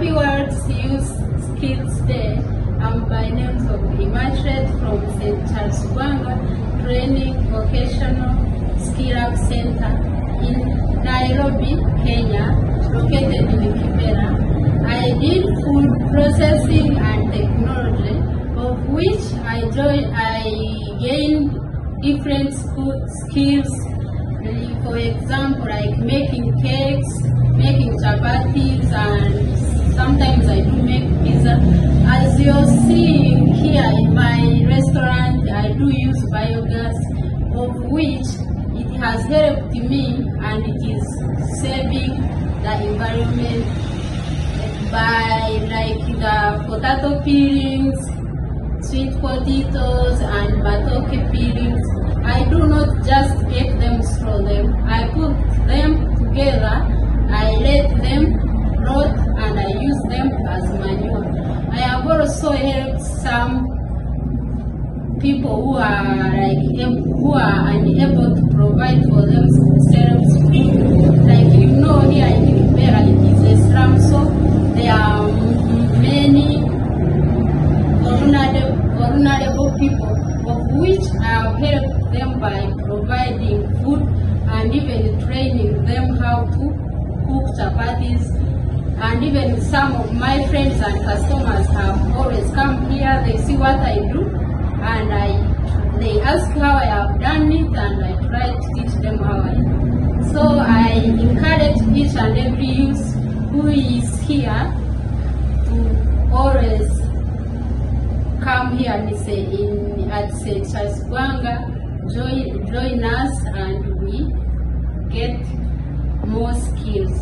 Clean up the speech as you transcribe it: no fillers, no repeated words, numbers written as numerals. Happy World Youth Skills Day. I'm by name of Imatred from St. Charles Banda Training Vocational Skill Up Center in Nairobi, Kenya, located in Kibera. I did food processing and technology, of which I gained different food skills. For example, like making cakes, making chapatis, and sometimes I do make pizza. As you're seeing here in my restaurant, I do use biogas, of which it has helped me and it is saving the environment by like the potato peelings, sweet potatoes and matoke peelings. I do not just get them, throw them. I put them together, I let them rot, and I use them as manure. I have also helped some people who are unable to provide for themselves food. Like you know, here in Kibera it is a slum, so there are many vulnerable people, of which I have helped them by providing food and even training them how to cook chapatis. And even some of my friends and customers have always come here, they see what I do and they ask how I have done it, and I try to teach them how I do. So I encourage each and every youth who is here to always come here and say at St. Charles Banda. Join us and we get more skills.